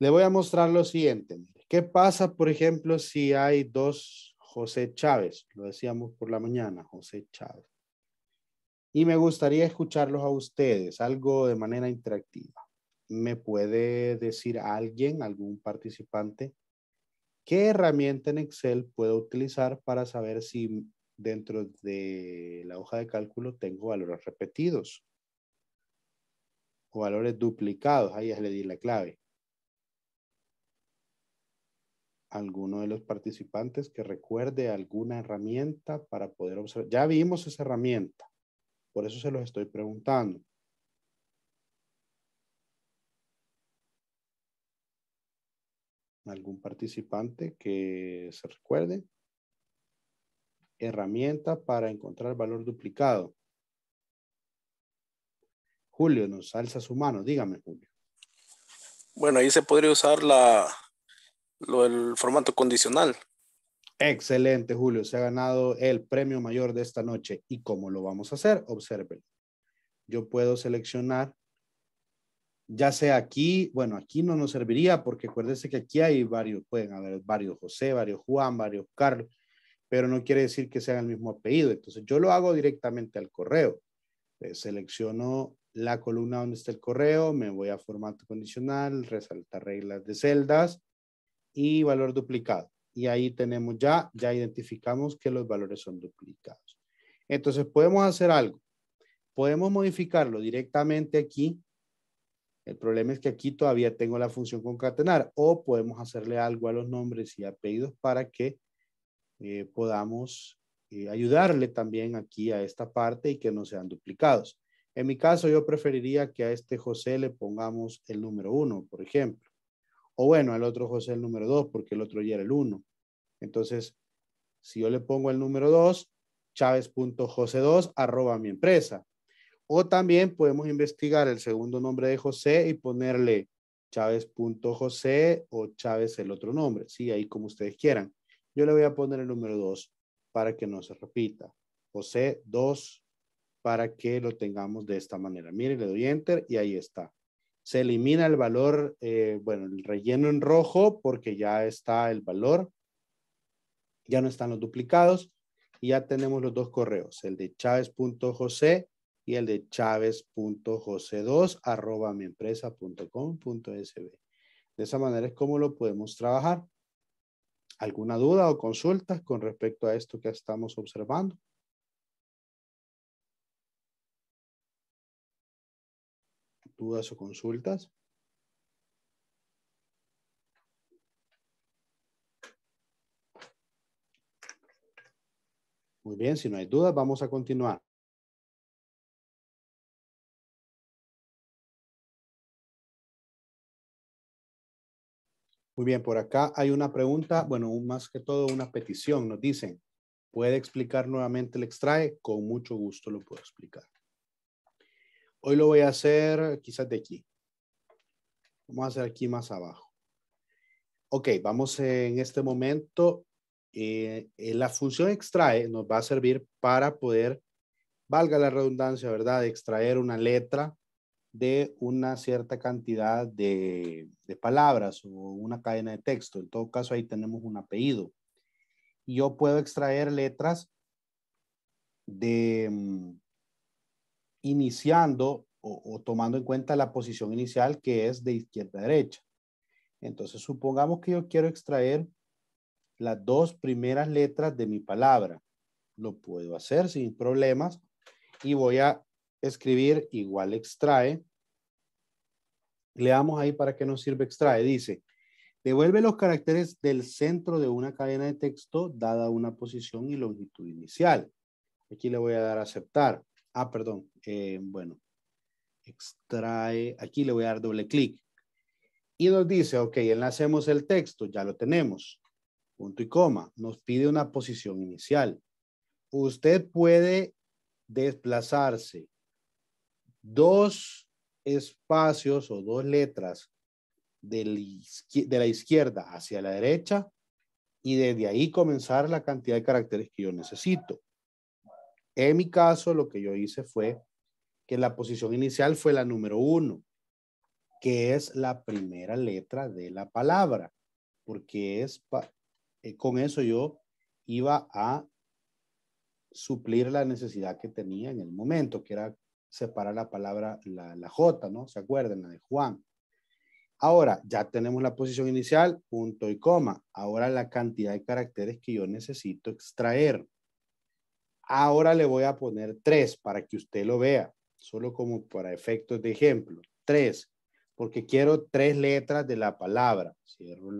le voy a mostrar lo siguiente. ¿Qué pasa, por ejemplo, si hay dos José Chávez? Lo decíamos por la mañana, José Chávez. Y me gustaría escucharlos a ustedes, algo de manera interactiva. ¿Me puede decir algún participante, qué herramienta en Excel puedo utilizar para saber si dentro de la hoja de cálculo tengo valores repetidos o valores duplicados? Ahí ya le di la clave. Alguno de los participantes que recuerde alguna herramienta para poder observar. Ya vimos esa herramienta, por eso se los estoy preguntando. ¿Algún participante que se recuerde? herramienta para encontrar valor duplicado. Julio, nos alza su mano. Dígame, Julio. Bueno, ahí se podría usar el formato condicional. Excelente, Julio. Se ha ganado el premio mayor de esta noche. ¿Y cómo lo vamos a hacer? Observen. Yo puedo seleccionar, ya sea aquí, bueno, aquí no nos serviría porque acuérdense que aquí hay varios, pueden haber varios José, varios Juan, varios Carlos, pero no quiere decir que sean el mismo apellido. Entonces yo lo hago directamente al correo. Selecciono la columna donde está el correo, me voy a formato condicional, resaltar reglas de celdas y valor duplicado. Y ahí tenemos ya identificamos que los valores son duplicados. Entonces podemos hacer algo. Podemos modificarlo directamente aquí. El problema es que aquí todavía tengo la función concatenar. O podemos hacerle algo a los nombres y apellidos para que podamos ayudarle también aquí a esta parte y que no sean duplicados. En mi caso yo preferiría que a este José le pongamos el número 1, por ejemplo. O bueno, al otro José el número 2 porque el otro ya era el 1. Entonces, si yo le pongo el número 2, chavez.jose2@miempresa. O también podemos investigar el segundo nombre de José y ponerle Chávez.José o Chávez el otro nombre. Sí, ahí como ustedes quieran. Yo le voy a poner el número 2 para que no se repita. José 2 para que lo tengamos de esta manera. Miren, le doy Enter y ahí está. Se elimina el valor, bueno, el relleno en rojo porque ya está el valor. Ya no están los duplicados. Y ya tenemos los dos correos, el de Chávez.José y el de chavez.jose2@miempresa.com.sb. De esa manera es como lo podemos trabajar. ¿Alguna duda o consulta con respecto a esto que estamos observando? ¿Dudas o consultas? Muy bien, si no hay dudas, vamos a continuar. Muy bien, por acá hay una pregunta, bueno, más que todo una petición, nos dicen, ¿puede explicar nuevamente el extrae? Con mucho gusto lo puedo explicar. Hoy lo voy a hacer quizás de aquí. Vamos a hacer aquí más abajo. Ok, vamos en este momento, la función extrae nos va a servir para poder, valga la redundancia, ¿verdad? Extraer una letra de una cierta cantidad de palabras o una cadena de texto. En todo caso, ahí tenemos un apellido. Y yo puedo extraer letras de iniciando o tomando en cuenta la posición inicial que es de izquierda a derecha. Entonces, supongamos que yo quiero extraer las dos primeras letras de mi palabra. Lo puedo hacer sin problemas y voy a escribir igual extrae. Leamos ahí para qué nos sirve extrae. Dice, devuelve los caracteres del centro de una cadena de texto dada una posición y longitud inicial. Aquí le voy a dar aceptar. Ah, perdón. Bueno, extrae. Aquí le voy a dar doble clic. Y nos dice, ok, enlacemos el texto. Ya lo tenemos. Punto y coma. Nos pide una posición inicial. Usted puede desplazarse dos espacios o dos letras de la izquierda hacia la derecha y desde ahí comenzar la cantidad de caracteres que yo necesito. En mi caso, lo que yo hice fue que la posición inicial fue la número 1, que es la primera letra de la palabra, porque es con eso yo iba a suplir la necesidad que tenía en el momento, que era separar la palabra, la J, ¿no? ¿Se acuerdan? La de Juan. Ahora, ya tenemos la posición inicial, punto y coma. Ahora la cantidad de caracteres que yo necesito extraer. Ahora le voy a poner 3 para que usted lo vea, solo como para efectos de ejemplo. 3, porque quiero 3 letras de la palabra. Cierro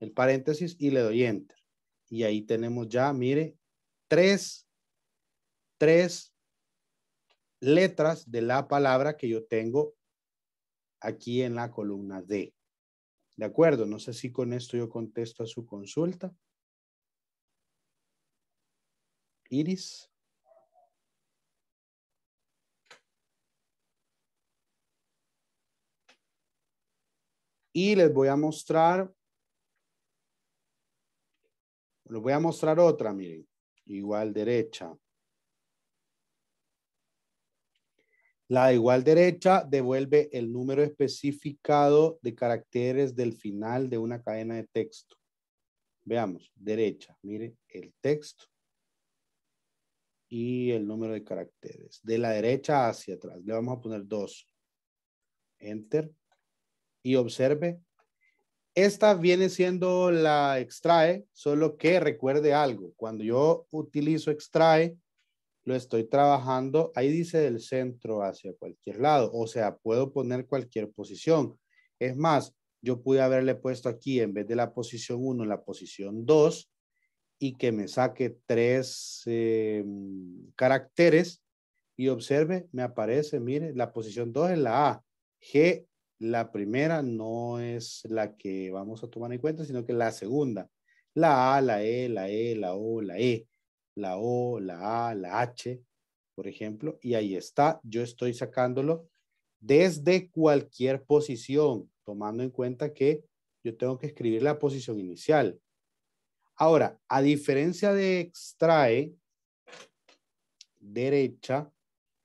el paréntesis y le doy Enter. Y ahí tenemos ya, mire, 3 letras de la palabra que yo tengo aquí en la columna D. ¿De acuerdo? No sé si con esto yo contesto a su consulta. Iris. Y les voy a mostrar. Les voy a mostrar otra, miren. Igual derecha. La igual derecha devuelve el número especificado de caracteres del final de una cadena de texto. Veamos, derecha, mire el texto y el número de caracteres. De la derecha hacia atrás, le vamos a poner 2. Enter. Y observe, esta viene siendo la extrae, solo que recuerde algo. Cuando yo utilizo extrae, lo estoy trabajando, ahí dice del centro hacia cualquier lado, o sea, puedo poner cualquier posición. Es más, yo pude haberle puesto aquí en vez de la posición 1, la posición 2 y que me saque 3 caracteres y observe, me aparece, mire, la posición 2 es la A, G, la primera no es la que vamos a tomar en cuenta, sino que la segunda, la A, la E, la E, la O, la E. La O, la A, la H, por ejemplo, y ahí está, yo estoy sacándolo desde cualquier posición, tomando en cuenta que yo tengo que escribir la posición inicial. Ahora, a diferencia de extrae, derecha,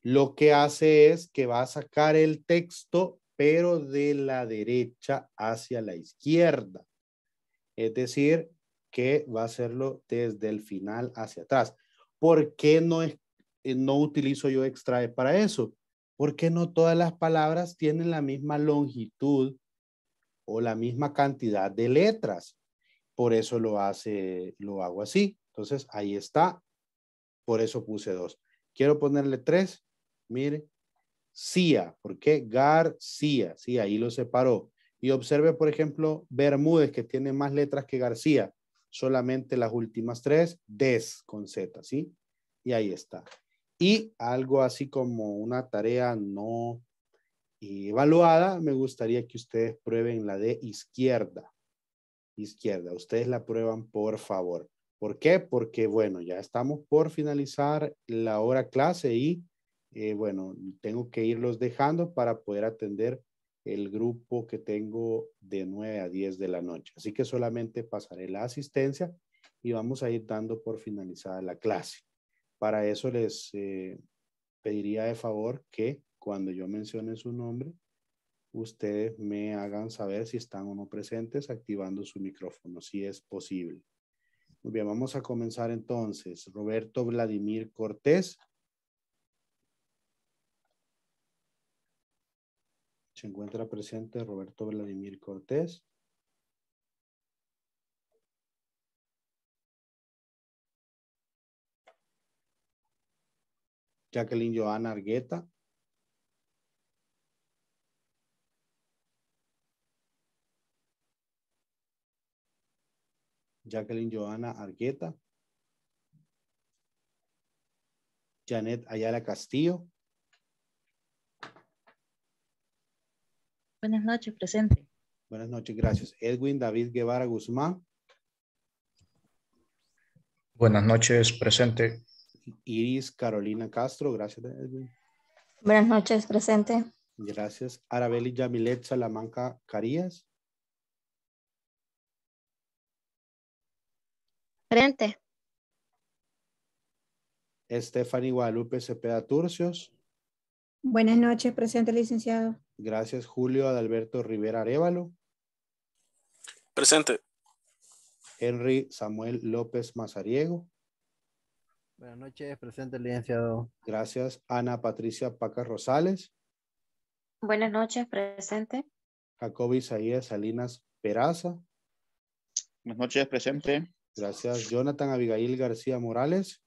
lo que hace es que va a sacar el texto, pero de la derecha hacia la izquierda. Es decir, que va a hacerlo desde el final hacia atrás. ¿Por qué no utilizo yo extrae para eso? Porque no todas las palabras tienen la misma longitud o la misma cantidad de letras. Por eso lo hago así. Entonces, ahí está. Por eso puse 2. Quiero ponerle 3. Mire. Cia. ¿Por qué? García. Sí, ahí lo separó. Y observe, por ejemplo, Bermúdez, que tiene más letras que García. Solamente las últimas 3, des con Z, ¿sí? Y ahí está. Y algo así como una tarea no evaluada, me gustaría que ustedes prueben la de izquierda. Izquierda, ustedes la prueban por favor. ¿Por qué? Porque, bueno, ya estamos por finalizar la hora clase y, bueno, tengo que irlos dejando para poder atender el grupo que tengo de 9 a 10 de la noche. Así que solamente pasaré la asistencia y vamos a ir dando por finalizada la clase. Para eso les pediría de favor que cuando yo mencione su nombre, ustedes me hagan saber si están o no presentes activando su micrófono, si es posible. Muy bien, vamos a comenzar entonces. Roberto Vladimir Cortés. Se encuentra presente Roberto Vladimir Cortés. Jacqueline Joana Argueta. Jacqueline Joana Argueta. Janet Ayala Castillo. Buenas noches, presente. Buenas noches, gracias. Edwin David Guevara Guzmán. Buenas noches, presente. Iris Carolina Castro, gracias, Edwin. Buenas noches, presente. Gracias. Arabeli Yamilet Salamanca Carías. Presente. Stephanie Guadalupe Cepeda Turcios. Buenas noches, presente, licenciado. Gracias, Julio Adalberto Rivera Arevalo. Presente. Henry Samuel López Mazariego. Buenas noches, presente, licenciado. Gracias, Ana Patricia Pacas Rosales. Buenas noches, presente. Jacob Isaías Salinas Peraza. Buenas noches, presente. Gracias, Jonathan Abigail García Morales.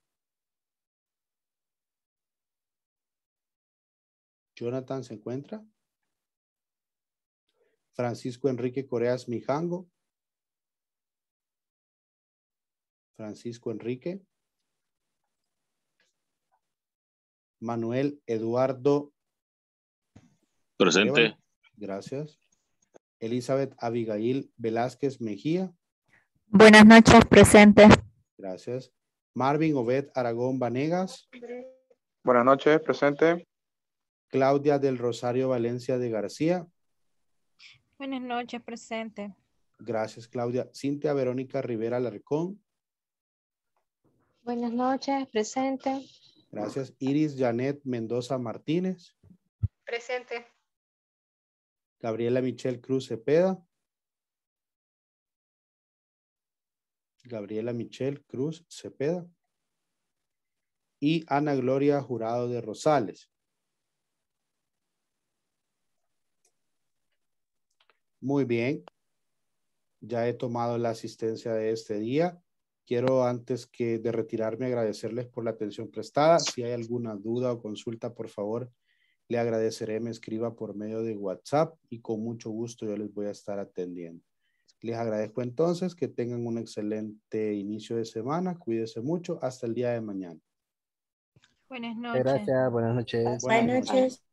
Jonathan se encuentra. Francisco Enrique Coreas Mijango. Francisco Enrique. Manuel Eduardo. Presente. Gracias. Elizabeth Abigail Velázquez Mejía. Buenas noches, presente. Gracias. Marvin Obed Aragón Vanegas. Buenas noches, presente. Claudia del Rosario Valencia de García. Buenas noches, presente. Gracias, Claudia. Cintia Verónica Rivera Alarcón. Buenas noches, presente. Gracias. Iris Janet Mendoza Martínez. Presente. Gabriela Michelle Cruz Cepeda. Gabriela Michelle Cruz Cepeda. Y Ana Gloria Jurado de Rosales. Muy bien. Ya he tomado la asistencia de este día. Quiero antes que de retirarme agradecerles por la atención prestada. Si hay alguna duda o consulta, por favor, le agradeceré me escriba por medio de WhatsApp y con mucho gusto yo les voy a estar atendiendo. Les agradezco entonces que tengan un excelente inicio de semana. Cuídense mucho. Hasta el día de mañana. Buenas noches. Gracias. Buenas noches. Buenas noches.